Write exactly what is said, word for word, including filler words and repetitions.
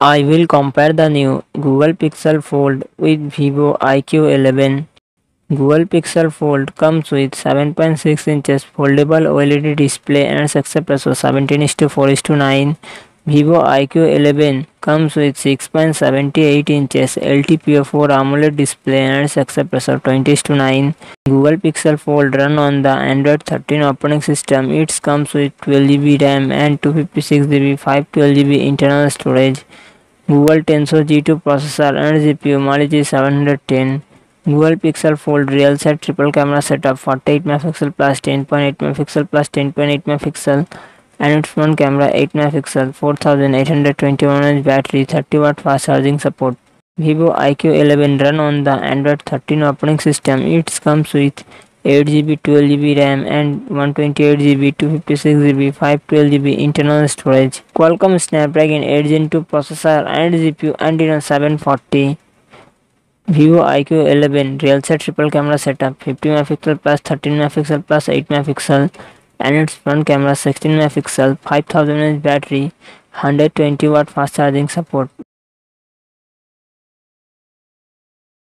I will compare the new Google Pixel Fold with Vivo i Q eleven. Google Pixel Fold comes with seven point six inches foldable OLED display and success ratio seventeen is to four is to nine. Vivo i Q eleven comes with six point seven eight inches L T P O four AMOLED display and success ratio twenty is to nine. Google Pixel Fold run on the Android thirteen operating system. It comes with twelve gigabyte RAM and two fifty-six gigabyte five hundred twelve gigabyte internal storage. Google Tensor G two processor and G P U Mali G seven ten. Google Pixel Fold real set triple camera setup forty-eight megapixel plus ten point eight megapixel plus ten point eight megapixel and its front camera eight megapixel, four thousand eight hundred twenty-one milliamp hour battery, thirty watt fast charging support. Vivo i Q eleven run on the Android thirteen operating system. It comes with eight gigabyte, twelve gigabyte RAM and one twenty-eight gigabyte, two fifty-six gigabyte, five hundred twelve gigabyte internal storage. Qualcomm Snapdragon eight gen two processor and G P U Adreno seven forty. Vivo i Q eleven real set triple camera setup fifty megapixel plus thirteen megapixel plus eight megapixel and its front camera sixteen megapixel, five thousand milliamp hour battery, one hundred twenty watt fast charging support.